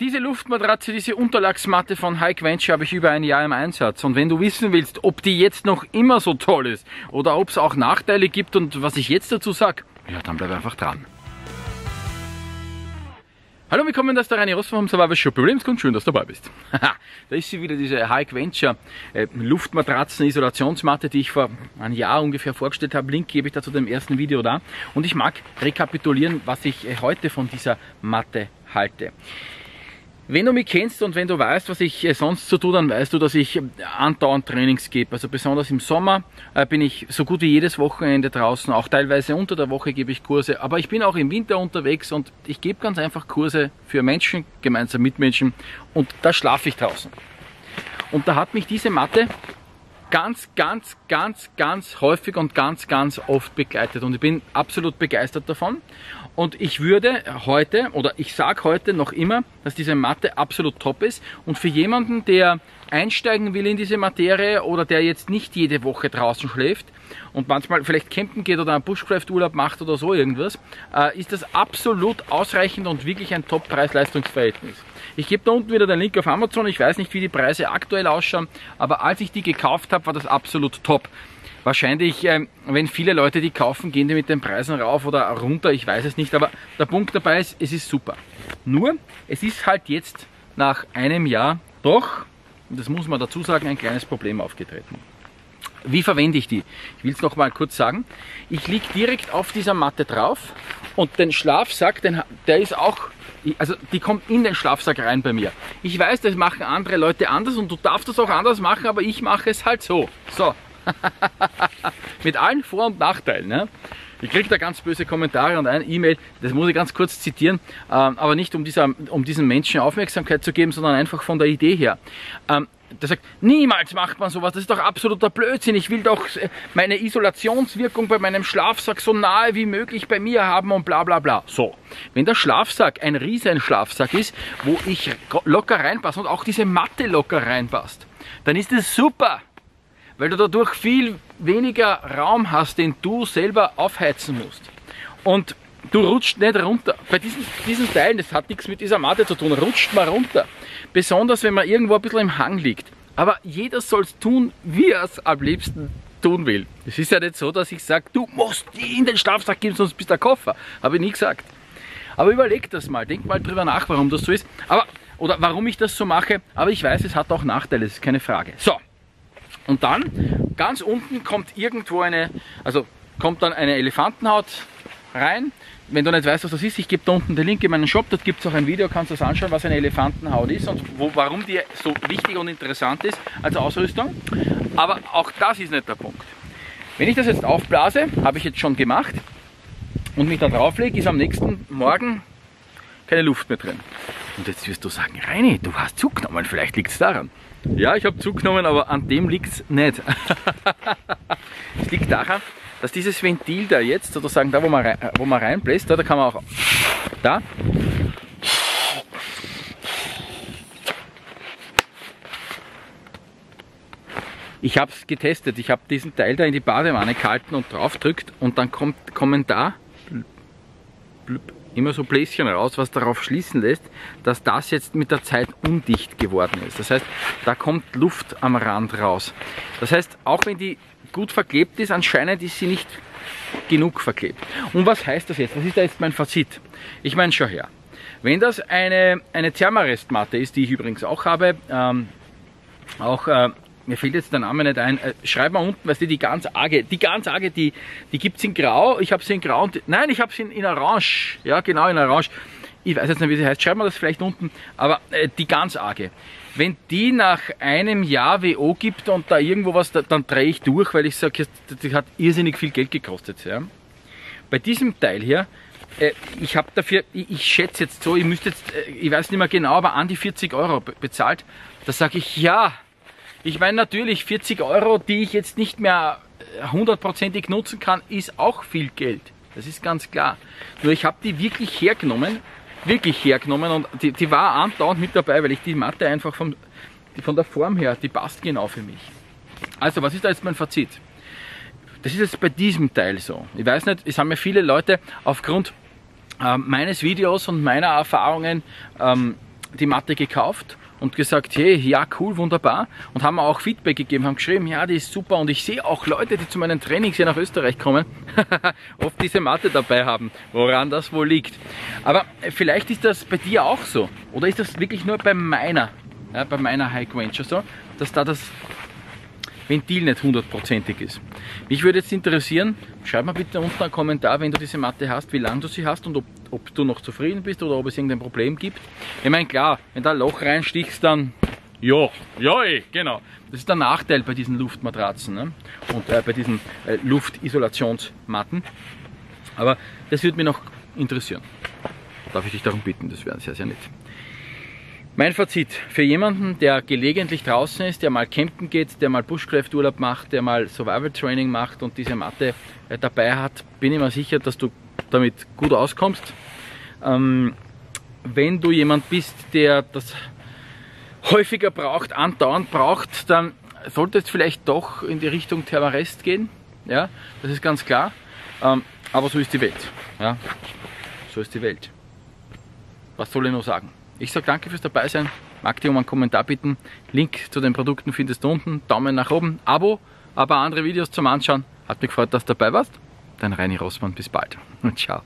Diese Luftmatratze, diese Unterlagsmatte von Hikenture habe ich über ein Jahr im Einsatz. Und wenn du wissen willst, ob die jetzt noch immer so toll ist oder ob es auch Nachteile gibt und was ich jetzt dazu sage, ja, dann bleib einfach dran. Hallo, willkommen, das ist der Reini Rossmann vom Survival Shop Überlebenskunst. Schön, dass du dabei bist. Da ist sie wieder, diese Hikenture Luftmatratzen Isolationsmatte, die ich vor einem Jahr ungefähr vorgestellt habe. Link gebe ich dazu dem ersten Video da. Und ich mag rekapitulieren, was ich heute von dieser Matte halte. Wenn du mich kennst und wenn du weißt, was ich sonst so tue, dann weißt du, dass ich andauernd Trainings gebe. Also besonders im Sommer bin ich so gut wie jedes Wochenende draußen, auch teilweise unter der Woche gebe ich Kurse, aber ich bin auch im Winter unterwegs und ich gebe ganz einfach Kurse für Menschen, gemeinsam mit Menschen, und da schlafe ich draußen. Und da hat mich diese Matte ganz häufig und ganz oft begleitet und ich bin absolut begeistert davon. Und ich würde heute, oder ich sage heute noch immer, dass diese Matte absolut top ist. Und für jemanden, der einsteigen will in diese Materie oder der jetzt nicht jede Woche draußen schläft und manchmal vielleicht campen geht oder einen Bushcraft-Urlaub macht oder so irgendwas, ist das absolut ausreichend und wirklich ein Top-Preis-Leistungs-Verhältnis. Ich gebe da unten wieder den Link auf Amazon. Ich weiß nicht, wie die Preise aktuell ausschauen, aber als ich die gekauft habe, war das absolut top. Wahrscheinlich, wenn viele Leute die kaufen, gehen die mit den Preisen rauf oder runter, ich weiß es nicht, aber der Punkt dabei ist, es ist super. Nur, es ist halt jetzt nach einem Jahr doch, und das muss man dazu sagen, ein kleines Problem aufgetreten. Wie verwende ich die? Ich will es nochmal kurz sagen. Ich liege direkt auf dieser Matte drauf und den Schlafsack, der ist auch, also die kommt in den Schlafsack rein bei mir. Ich weiß, das machen andere Leute anders und du darfst das auch anders machen, aber ich mache es halt so. So. Mit allen Vor- und Nachteilen. Ne? Ich kriege da ganz böse Kommentare und eine E-Mail, das muss ich ganz kurz zitieren, aber nicht um diesen Menschen Aufmerksamkeit zu geben, sondern einfach von der Idee her. Der sagt, niemals macht man sowas, das ist doch absoluter Blödsinn, ich will doch meine Isolationswirkung bei meinem Schlafsack so nahe wie möglich bei mir haben und bla bla bla. So, wenn der Schlafsack ein riesen Schlafsack ist, wo ich locker reinpasse und auch diese Matte locker reinpasst, dann ist das super. Weil du dadurch viel weniger Raum hast, den du selber aufheizen musst. Und du rutscht nicht runter. Bei diesen Teilen, das hat nichts mit dieser Matte zu tun, rutscht man runter. Besonders wenn man irgendwo ein bisschen im Hang liegt. Aber jeder soll es tun, wie er es am liebsten tun will. Es ist ja nicht so, dass ich sage, du musst die in den Schlafsack geben, sonst bist du ein Koffer. Habe ich nie gesagt. Aber überleg das mal, denk mal drüber nach, warum das so ist. Oder warum ich das so mache. Aber ich weiß, es hat auch Nachteile, das ist keine Frage. So. Und dann, ganz unten kommt irgendwo eine Elefantenhaut rein. Wenn du nicht weißt, was das ist, ich gebe da unten den Link in meinen Shop, dort gibt es auch ein Video, kannst du das anschauen, was eine Elefantenhaut ist und warum die so wichtig und interessant ist als Ausrüstung. Aber auch das ist nicht der Punkt. Wenn ich das jetzt aufblase, habe ich jetzt schon gemacht, und mich da drauf lege, ist am nächsten Morgen keine Luft mehr drin. Und jetzt wirst du sagen, Reini, du hast zugenommen, vielleicht liegt es daran. Ja, ich habe zugenommen, aber an dem liegt es nicht. Es liegt daran, dass dieses Ventil da jetzt, sozusagen da, wo man reinbläst, da kann man auch, da, ich habe es getestet, ich habe diesen Teil da in die Badewanne gehalten und drauf gedrückt und dann kommen da immer so Bläschen raus, was darauf schließen lässt, dass das jetzt mit der Zeit undicht geworden ist. Das heißt, da kommt Luft am Rand raus. Das heißt, auch wenn die gut verklebt ist, anscheinend ist sie nicht genug verklebt. Und was heißt das jetzt? Was ist da jetzt mein Fazit? Ich meine, schau her. Wenn das eine Thermarest-Matte ist, die ich übrigens auch habe, mir fällt jetzt der Name nicht ein. Schreib mal unten, weißt du, die ganz arge, die gibt es in Grau. Ich habe sie in Grau und, nein, ich habe sie in Orange. Ja, genau, in Orange. Ich weiß jetzt nicht, wie sie heißt. Schreib mal das vielleicht unten. Aber die ganz arge. Wenn die nach einem Jahr WO gibt und da irgendwo was, dann drehe ich durch, weil ich sage, das hat irrsinnig viel Geld gekostet. Ja. Bei diesem Teil hier, ich habe dafür, ich schätze jetzt so, ich weiß nicht mehr genau, aber an die 40 Euro bezahlt. Da sage ich, ja. Ich meine natürlich, 40 Euro, die ich jetzt nicht mehr hundertprozentig nutzen kann, ist auch viel Geld. Das ist ganz klar. Nur ich habe die wirklich hergenommen und die war andauernd mit dabei, weil ich die Matte einfach von der Form her, die passt genau für mich. Also, was ist da jetzt mein Fazit? Das ist jetzt bei diesem Teil so. Ich weiß nicht, es haben mir viele Leute aufgrund meines Videos und meiner Erfahrungen die Matte gekauft und gesagt, hey, ja cool, wunderbar, und haben mir auch Feedback gegeben, haben geschrieben, ja, die ist super, und ich sehe auch Leute, die zu meinen Trainings hier nach Österreich kommen, oft diese Matte dabei haben, woran das wohl liegt. Aber vielleicht ist das bei dir auch so, oder ist das wirklich nur bei meiner Hike Ranger so, dass da das Ventil nicht hundertprozentig ist. Mich würde jetzt interessieren, schreib mal bitte unten einen Kommentar, wenn du diese Matte hast, wie lange du sie hast und ob du noch zufrieden bist oder ob es irgendein Problem gibt. Ich meine, klar, wenn da ein Loch reinstichst, dann genau. Das ist der Nachteil bei diesen Luftmatratzen, ne? Und bei diesen Luftisolationsmatten. Aber das würde mich noch interessieren. Darf ich dich darum bitten, das wäre sehr, sehr nett. Mein Fazit für jemanden, der gelegentlich draußen ist, der mal campen geht, der mal Bushcraft-Urlaub macht, der mal Survival-Training macht und diese Matte dabei hat, bin ich mir sicher, dass du damit gut auskommst. Wenn du jemand bist, der das häufiger braucht, andauernd braucht, dann sollte es vielleicht doch in die Richtung Thermarest gehen. Ja, das ist ganz klar. Aber so ist die Welt. Ja, so ist die Welt. Was soll ich noch sagen? Ich sage danke fürs Dabeisein, mag dich um einen Kommentar bitten, Link zu den Produkten findest du unten, Daumen nach oben, Abo, aber andere Videos zum Anschauen. Hat mich gefreut, dass du dabei warst. Dein Reini Rossmann, bis bald und ciao.